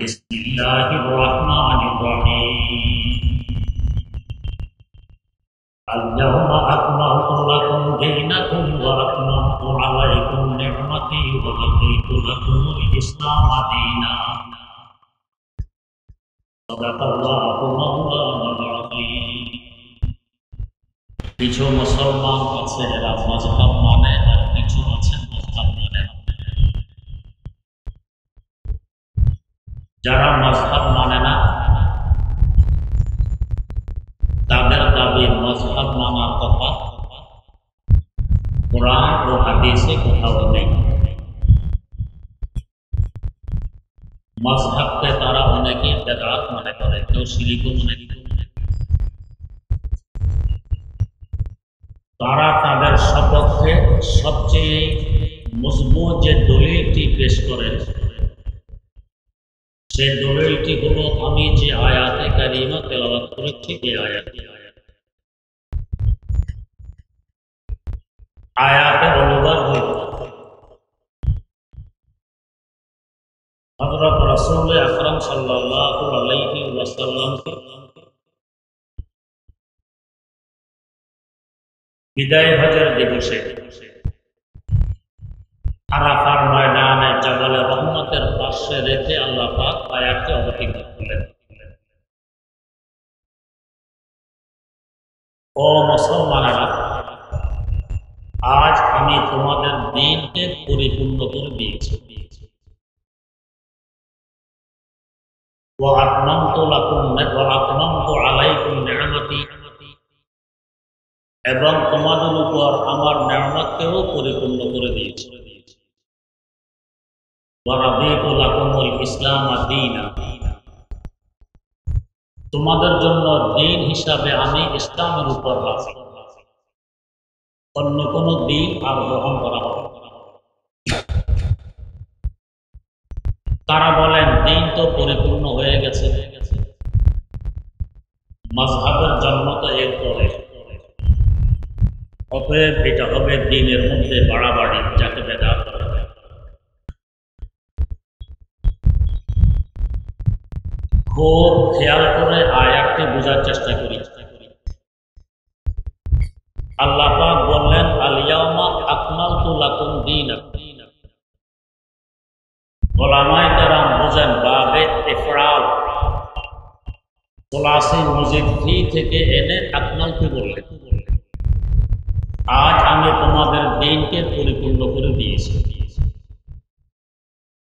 اليوم أكملت لكم دينكم وأتممت عليكم نعمتي ورضيت لكم الإسلام دينا صدق الله مولانا العظيم। কিছু মুসলমান আছে এরা মজহব মানে, আর কিছু আছে মজহব মানে। যারা মজহব মানে না তাদের দাবি মজহব মানার কথা কোরআন ও হাদিসে কোথাও নেই। মজহবকে তারা অনেকে বেদাত মনে করে, কেউ শিরকও মনে করে। তারা তাদের সপক্ষে সবচেয়ে মজবুত যে দলিলটি পেশ করেন সে দলিলটি হল আমি যে আয়াতে কারিমা তেলাওয়াত করেছি এই আয়াতটি। আয়াতের অনুবাদ হল হযরত রাসূল আকরাম সাল্লাল্লাহু আলাইহি ওয়াসাল্লাম বিদায় হজের দিবসে আরাফার ময়দানে জবলে রহমতের পাশে রেখে আল্লাহ পাক আয়াতকে অবতীর্ণ করলেন। ও মুসলমানেরা, আজ আমি তোমাদের দিনকে পরিপূর্ণ করে দিয়েছি। এবং তোমাদের উপর আমার নিয়ামতকেও পরিপূর্ণ করে দিয়েছি। ইসলাম তোমাদের জন্য দিন হিসাবে আমি ইসলামের উপর রাজি, অন্য কোনো দিন আর গ্রহণ করা হবে। তারা বলেন দিন তো পরিপূর্ণ হয়ে গেছে, মাযহাবের জন্ম তো এর পরে, অতএব এটা হবে দিনের মধ্যে বাড়াবাড়ি, যাকে বেদাত বলা হয়। খুব খেয়াল করে আয়াতটি বোঝার চেষ্টা করি। আল্লাহ পাক বললেন আল ইয়াওমা আকমালতু লাকুম দীনাকুম। ওলামায়ে কেরাম বুঝেন বাবে ইফরাদ খোলাসা মুজাদ্দি থেকে এনে আকমালতু বললেন আজ আমি তোমাদের দিনকে পরিপূর্ণ করে দিয়েছি।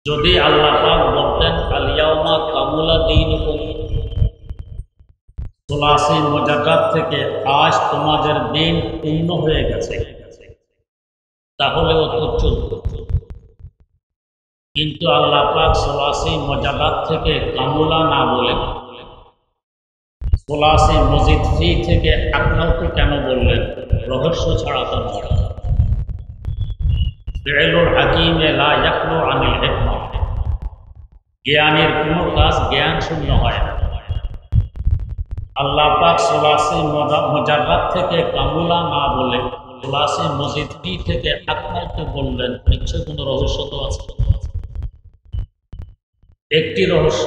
যদি আল্লাহ পাক বলতেন আল ইয়াওমা কামালা দীনুকুম খোলাসা মুজাদ্দাদ থেকে আজ তোমাদের দিন পূর্ণ হয়ে গেছে, তাহলে অত্যুচ্চ। কিন্তু আল্লাহ পাক খোলাসা মুজাদ্দাদ থেকে কামুলা না বলেন, খোলাসা মুজাদ্দি থেকে আকমালতু কেন বললেন? রহস্য ছাড়া তো নয়। ফিআলুল হাকীমে লা ইয়াখলু আনিল হিকমা, জ্ঞানের কোনো কাজ জ্ঞান শূন্য হয় না। আল্লাহ পাক খোলাসা মুজাদ্দাদ থেকে কামুলা না বলে খোলাসা মুজাদ্দি থেকে আকমালতু বললেন, নিশ্চয় কোনো রহস্য তো আছে। একটি রহস্য,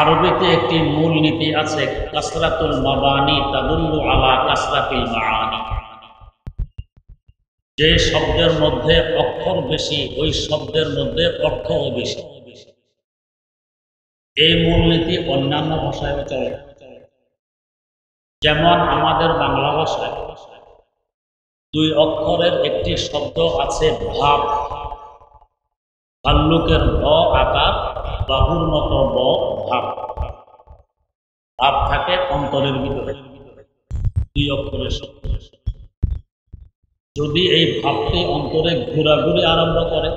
আরবিতে একটি মূল নীতি আছে কাসরাতুল মাবানি তাদুল্লু আলা কাসরাতিল মাআনি। যে শব্দের মধ্যে অক্ষর বেশি ওই শব্দের মধ্যে অর্থও বেশি। এই মূলনীতি অন্যান্য ভাষায় চলে, যেমন আমাদের বাংলা ভাষায় দুই অক্ষরের একটি শব্দ আছে ভাব, ভাল্লুকের ভ আকার, বাহুর মতো ব ভাব। ভাব থাকে অন্তরের ভিতরে, দুই অক্ষরের শব্দ। যদি এই ভাবটি অন্তরে ঘোরাঘুরি আরম্ভ করে,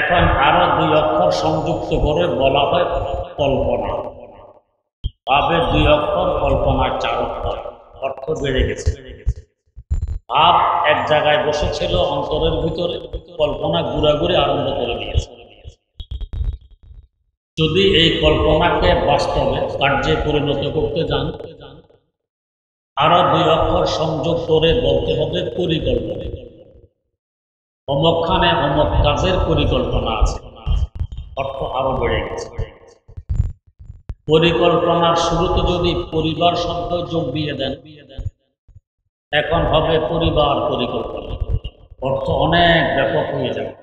এখন আরো দুই অক্ষর সংযুক্ত করে বলা হয় কল্পনা। ভাবে দুই অক্ষর, কল্পনার চার অক্ষর, অর্থ বেড়ে গেছে। ভাব এক জায়গায় বসেছিল অন্তরের ভিতরে, কল্পনা ঘুরাঘুরি আরম্ভ করে দিয়েছে। যদি এই কল্পনাকে বাস্তবে কার্যে পরিণত করতে যান আরো দুই অক্ষর সংযোগ করে বলতে হবে পরিকল্পনা। অমকখানে অমক কাজের পরিকল্পনা আছে, অর্থ আরো বেড়ে গেছে। পরিকল্পনার শুরুতে যদি পরিবার শব্দ যোগ দিয়ে দেন, এখন হবে পরিবার পরিকল্পনা, অর্থ অনেক ব্যাপক হয়ে যাবে।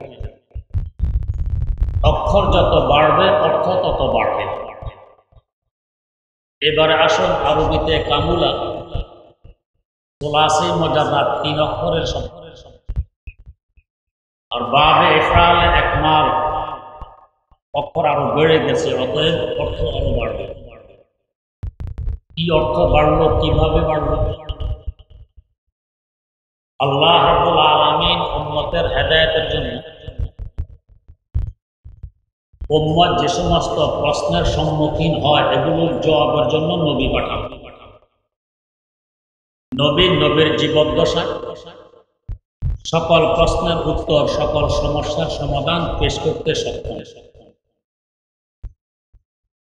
অক্ষর যত বাড়বে অর্থ তত বাড়বে। এবারে আসুন আরবিতে কামুলা সোলাসি মোজারাত ৩ অক্ষরের শব্দ আর বাবে ইফরালে একমাল অক্ষর আরো বেড়ে গেছে, অতএব অর্থ আরো বাড়বে। কি অর্থ বাড়লো, কিভাবে বাড়লো? আল্লাহ রাব্বুল আলামিন উম্মতের হেদায়েতের জন্য উম্মত যে সমস্ত প্রশ্নের সম্মুখীন হয় এগুলোর জবাবের জন্য নবী পাঠান। নবীর জীবদ্দশা সকল প্রশ্নের উত্তর, সকল সমস্যার সমাধান পেশ করতে সক্ষম।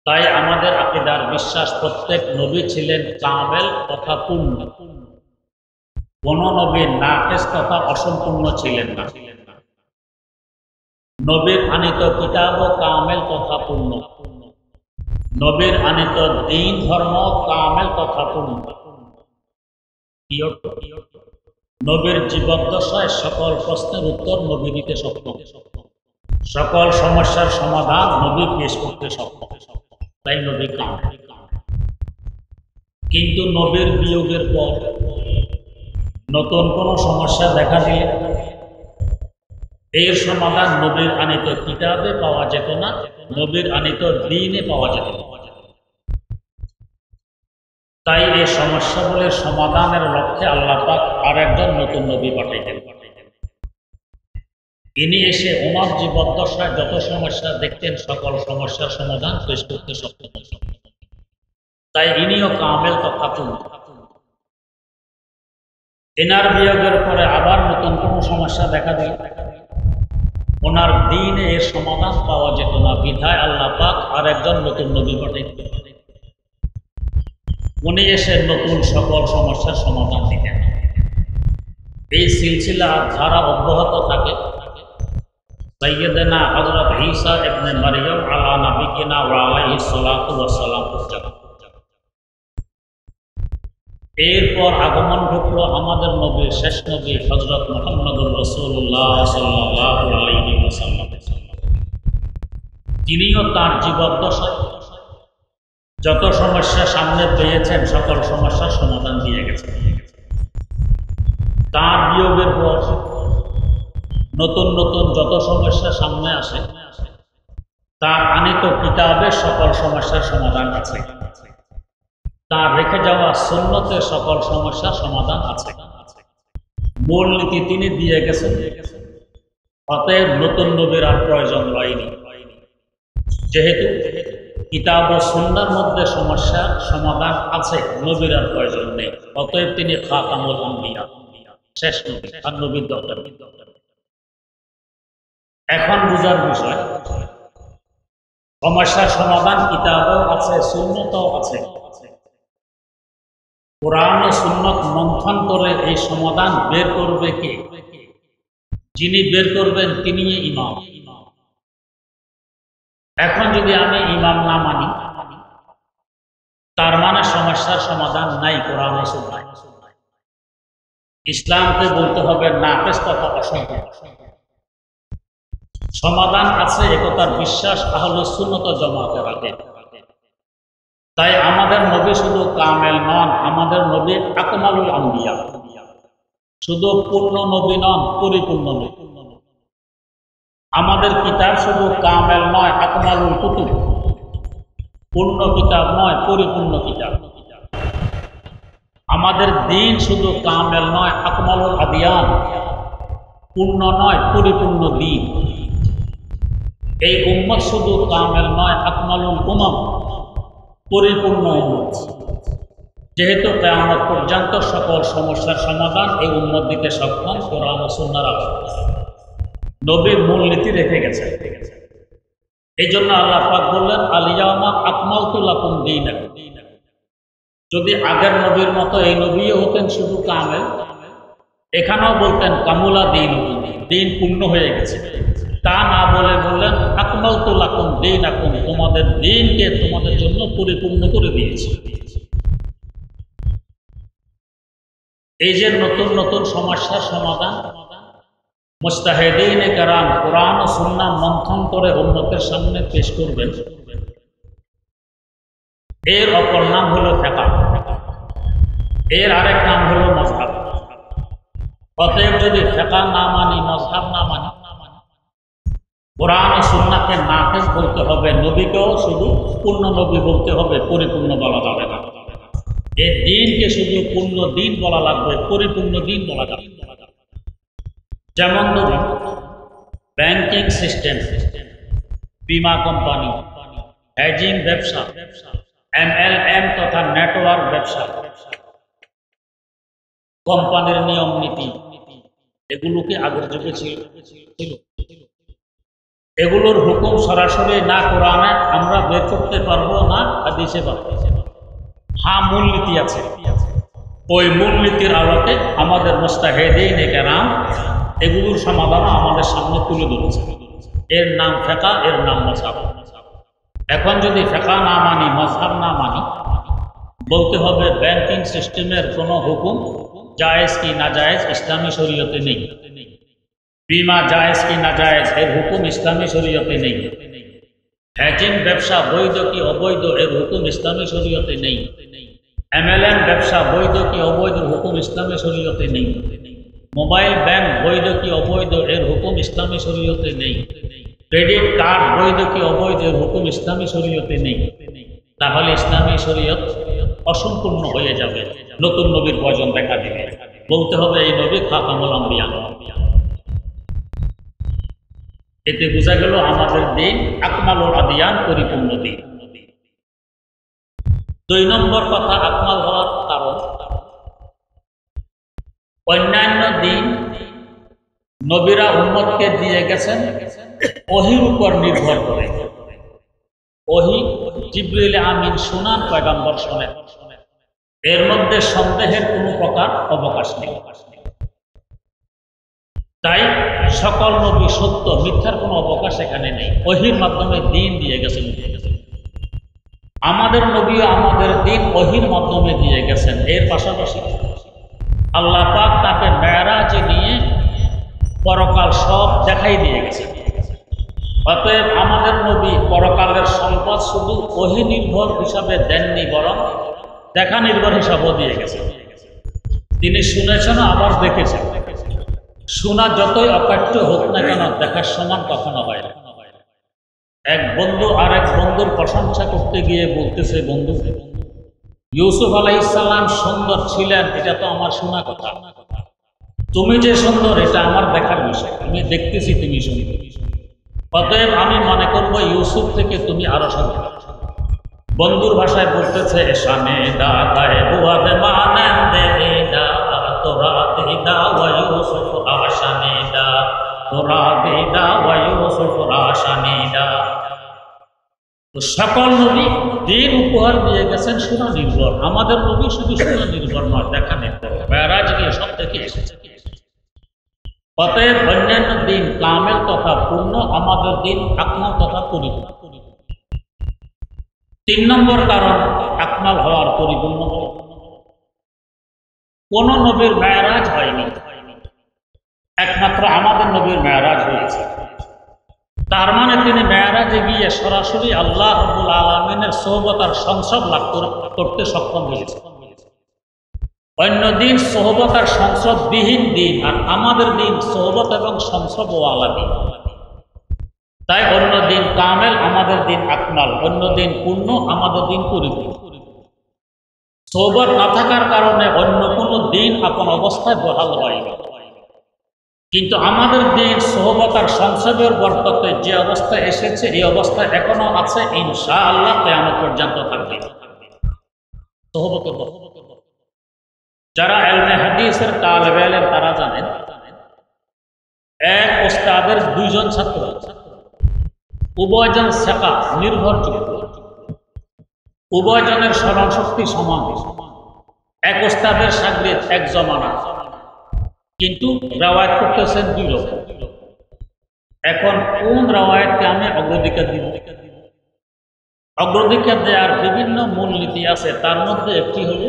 তাই আমাদের আকীদার বিশ্বাস প্রত্যেক নবী ছিলেন কামেল তথা পূর্ণ, কোন নবীর নাকেস তথা অসম্পূর্ণ ছিলেন না। নবীর আনিত কিতাব কামেল তথা পূর্ণ, নবীর আনিত দিন ধর্ম কামেল তথা পূর্ণ। নবীর জীবদ্দশায় সকল প্রশ্নের উত্তর নবী দিতে সক্ষম, সকল সমস্যার সমাধান নবী পেশ করতে সক্ষম। তাই নবী কামেল। কিন্তু নবীর বিয়োগের পর নতুন কোন সমস্যা দেখা দিলে এর সমাধান নবীর আনিত কিতাবে পাওয়া যেত না, নবীর আনিত দ্বীনে পাওয়া যেত না। তাই এই সমস্যাগুলির সমাধানের লক্ষ্যে আল্লাহ পাক আর একজন নতুন নবী পাঠাইতেন। তিনি এসে ওনার জীবদ্দশায় যত সমস্যা দেখতেন সকল সমস্যার সমাধান পেশ করতে সক্ষম। তাই ইনিও কামেল তথা পূর্ণ। এনার বিয়োগের পরে আবার নতুন কোনো সমস্যা দেখা দিল, ওনার দিনে এর সমাধান পাওয়া যেত না, বিধায় আল্লাহ পাক আর একজন নতুন নবী পাঠাইতেন। উনি এসে নতুন সকল সমস্যার সমাধান দিতেন। এই সিলসিলা ধারা অব্যাহত থাকে। সাইয়্যিদানা হযরত ঈসা ইবনে মারইয়াম আলা নাবিয়িনা ওয়া আলাইহি সালাতু ওয়া সালাম পর্যন্ত। এরপর আগমন ঘটল আমাদের নবী, শেষ নবী হযরত মুহাম্মদুর রাসূলুল্লাহ সাল্লাল্লাহু আলাইহি ওয়াসাল্লাম। তিনিও তার জীবদ্দশায় যত সমস্যা সামনে পেয়েছেন সকল সমস্যার সমাধান দিয়ে গেছেন। তার বিয়োগের পর নতুন নতুন যত সমস্যা সামনে আসে তার আনিত কিতাবে সকল সমস্যার সমাধান আছে, তার রেখে যাওয়া সুন্নতে সকল সমস্যার সমাধান আছে। মূলনীতি তিনি দিয়ে গেছেন, অতএব নতুন নবীর আর প্রয়োজন হয়নি। যেহেতু কিতাব ও সুন্নাহর মধ্যে সমস্যা সমাধান আছে, নবীর আর প্রয়োজন নেই। অতএব তিনি খাতামুল আম্বিয়া, শেষ নবী, আর নবীর দরকার। এখন বুঝার বিষয়, সমস্যার সমাধান কিতাবও আছে, সুন্নতও আছে। কোরআন ও সুন্নাত মন্থন করে এই সমাধান বের করবে কে? যিনি বের করবেন তিনি ইমাম। এখন যদি আমি ইমাম না মানি, তার মানে সমস্যার সমাধান নাই কোরআন ও সুন্নায়। ইসলামকে বলতে হবে নাকেস তথা অসম্পূর্ণ। সমাধান আছে একতার বিশ্বাস আহলে সুন্নত জামাতে রাখে। তাই আমাদের নবী শুধু কামেল নন, আমাদের নবী আকমালুল আম্বিয়া, শুধু পূর্ণ নবী নন, পরিপূর্ণ নবী। আমাদের কিতাব শুধু কামেল নয়, আকমালুল কুতুব, পূর্ণ কিতাব নয়, পরিপূর্ণ কিতাব। আমাদের দিন শুধু কামেল নয়, আকমালুল আদিয়ান, পূর্ণ নয়, পরিপূর্ণ দিন। এই উম্মত শুধু কামেল নয়, আকমালুল উম্মত, পরিপূর্ণ উম্মত। যেহেতু কিয়ামত পর্যন্ত সকল সমস্যার সমাধান এই উম্মত দিতে সক্ষম কোরআন ও সুন্নাহর আলোকে। নবীর মূলনীতি রেখে গেছেন। এই জন্য আল্লাহ পাক বললেন আলিয়ামা আকমালতু লাকুম দীনাকুম। যদি আগের নবীর মতো এই নবীও হতেন শুধু কামেল, এখানেও বলতেন কামুলা দিন দিন পূর্ণ হয়ে গেছে, তা না বলে বললেন আকমাল তো লাকুম দিন আকুম, তোমাদের দিনকে তোমাদের জন্য পরিপূর্ণ করে দিয়েছে। এই যে নতুন নতুন সমস্যার সমাধান মুস্তাহিদিন কারাম কোরআন ও সুন্নাহ মন্থন করে উম্মতের সামনে পেশ করবেন, এর অপর নাম হলো ফিকহ, এর আরেক নাম হলো মাযহাব। অতএব যদি ফিকহ না মানি, মাযহাব না মানি, কোরআন ও সুন্নাহকে নাকেচ বলতে হবে, নবীকেও শুধু পূর্ণ নবী বলতে হবে, পরিপূর্ণ বলা যাবে না। এই দিনকে শুধু পূর্ণ দিন বলা লাগবে, পরিপূর্ণ দিন বলা যাবে। যেমন ধরুন ব্যাংকিং সিস্টেম, বীমা কোম্পানি, হেজিং ব্যবসা, MLM তথা নেটওয়ার্ক ব্যবসা, কোম্পানির নিয়ম নীতি, এগুলো কি আগের যুগে ছিল? এগুলোর হুকুম সরাসরি না কোরআনে আমরা বের করতে পারবো, না হাদিসে পারবো। হ্যাঁ, মূলনীতি আছে, ওই মূলনীতির আলোকে আমাদের মুস্তাহিদিন কেরাম এগুলোর সমাধানও আমাদের সামনে তুলে ধরেছে। এর নাম ফিকহ, এর নাম মাযহাব। এখন যদি ফিকহ না মানি, মাযহাব না মানি, বলতে হবে ব্যাংকিং সিস্টেমের কোনো হুকুম জায়েজ কি না জায়েজ ইসলামী শরীয়তে নেই, বীমা জায়েজ কি না জায়েজ এর হুকুম ইসলামী শরীয়তে নেই, হ্যাজিং ব্যবসা বৈধ কি অবৈধ এর হুকুম ইসলামী শরীয়তে নেই, MLM ব্যবসা বৈধ কি অবৈধ হুকুম ইসলামী শরীয়তে নেই, মোবাইল ব্যাংক বৈধ কি অবৈধ এর হুকুম ইসলামী শরীয়তে নেই, ক্রেডিট কার্ড বৈধ কি অবৈধ এর হুকুম ইসলামী শরীয়তে নেই। তাহলে ইসলামী শরীয়ত অসম্পূর্ণ হয়ে যাবে, নতুন নবীর প্রয়োজন দেখা দেবে। বলতে হবে এই নবী খাতামুল আম্বিয়া। এতে বোঝা গেল আমাদের দিন আকমালুল আদিয়ান, পরিপূর্ণ দিন। 2 নম্বর কথা, আকমাল হওয়ার কারণ অন্যান্য দিন নবীরা উম্মতকে দিয়ে গেছেন ওহির উপর নির্ভর করে। ওহি জিবরিল আমিন শোনান, পয়গম্বর শোনেন, এর মধ্যে সন্দেহের কোনো প্রকার অবকাশ নেই। তাই সকল নবী সত্য, মিথ্যার কোনো অবকাশ এখানে নেই, ওহির মাধ্যমে দিন দিয়ে গেছেন। আমাদের নবী আমাদের দিন ওহির মাধ্যমে দিয়ে গেছেন। এর পাশাপাশি আল্লাহ পাক তাকে মেরাজে নিয়ে পরকাল সব দেখাই দিয়ে গেছেন। অতএব আমাদের নবী পরকালের সম্পদ শুধু ওহি নির্ভর হিসাবে দেননি, বরং দেখা নির্ভর হিসাবও দিয়ে গেছেন। তিনি শুনেছেন, আবার দেখেছেন। শোনা যতই অকাট্য হোক না কেন, দেখার সমান কখনো হয় না। এক বন্ধু আর এক বন্ধুর প্রশংসা করতে গিয়ে বলতেছে, বন্ধু ইউসুফ আলাইহিস সালাম সুন্দর ছিলেন, এটা তো আমার শোনা কথা, তুমি যে সুন্দর এটা আমার দেখার বিষয়, আমি দেখতেছি তুমি সুন্দর, অতএব আমি মনে করবো ইউসুফ থেকে তুমি আরো সুন্দর। বন্ধুর ভাষায় বলতেছে সকল নবী দিন উপহার দিয়ে গেছেন শোনা নির্ভর, আমাদের নবী শুধু শোনা নির্ভর নয়, দেখা নির্ভর, মেরাজ গিয়ে সব দেখে এসেছে। অতএব অন্যান্য দিন কামেল তথা পূর্ণ, আমাদের দিন আকমাল তথা পরিপূর্ণ। 3 নম্বর কারণ আকমাল হওয়ার, পরিপূর্ণ হওয়ার, কোন নবীর মেরাজ হয়নি, একমাত্র আমাদের নবীর মেরাজ হয়েছে। তার মানে তিনি মেরাজে গিয়ে সরাসরি আল্লাহ রাব্বুল আলামিনের সোহবতার সংসব লাভ করতে সক্ষম হয়েছে। অন্যদিন সোহবতার সংসববিহীন দিন, আর আমাদের দিন সোহবত এবং সংসব ও আলাদা। তাই অন্যদিন কামেল, আমাদের দিন আকমাল, অন্যদিন পূর্ণ, আমাদের দিন পরিপূর্ণ। সোহবত না থাকার কারণে অন্য কোনো দিন আপন অবস্থায় বহাল হয়, কিন্তু আমাদের দিন সোহবতার সংসবের বরকতে যে অবস্থা এসেছে, এই অবস্থা এখনো আছে, ইনশাআল্লাহ কিয়ামত পর্যন্ত থাকবে। যারা ইলমে হাদিসের তালেবে ইলম তারা জানেন, এক ওস্তাদের 2 জন ছাত্র, উভয়জন সিকা, নির্ভরযোগ্য, উভয়জনের স্মরণশক্তি সমান। এক ওস্তাদের শাগরেদ এক জমানা, किंतु রাওয়ায়াত করতেছেন দুই রকম। এখন কোন রাওয়ায়াতকে আমি অগ্রাধিকার দিব? অগ্রাধিকার দেওয়ার বিভিন্ন মূলনীতি আছে, তার মধ্যে একটি হলো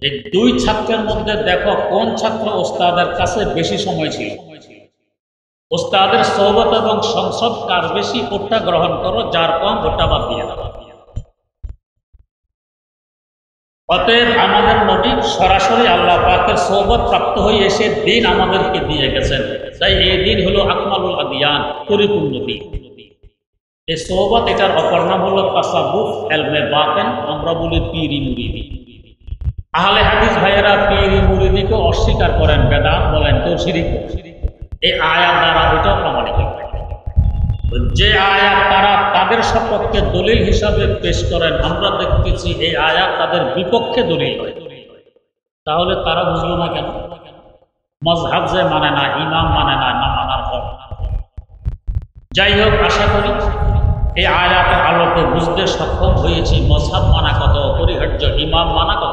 যে দুই ছাত্রের মধ্যে দেখো কোন ছাত্র ওস্তাদের কাছে বেশি সময় ছিল, ওস্তাদের সহবত এবং সংসদ কার বেশি ওটা গ্রহণ করো, যার কম ওটা বাদ দিয়ে দেওয়া। অতএব আমাদের নবী সরাসরি আল্লাহ পাকের সহবত প্রাপ্ত হয়ে এসে দিন আমাদেরকে দিয়ে গেছেন, তাই এই দিন হলো আকমালুল আদিয়ান, পরিপূর্ণ দিন। এই সহবত, এটার অপর নাম হলো তাসাবুফ, এলমে বাতেন, আমরা বলি পীরি মুরিদি। আহলে হাদিস ভাইয়েরা পীরি মুরিদিকে অস্বীকার করেন, বেদাত বলেন, তো শিরিক। এই আয়াত দ্বারা এটাও প্রমাণিত, যে আয়াত তারা তাদের সপক্ষে দলিল হিসাবে পেশ করেন, আমরা দেখতেছি এই আয়াত তাদের বিপক্ষে দলিল হয়। তাহলে তারা বুঝলো না কেন? মজহাব যে মানে না, ইমাম মানে না, না মানার পর। যাই হোক, আশা করি এই আয়াতের আলোকে বুঝতে সক্ষম হয়েছি মজহাব মানা কত অপরিহার্য, ইমাম মানা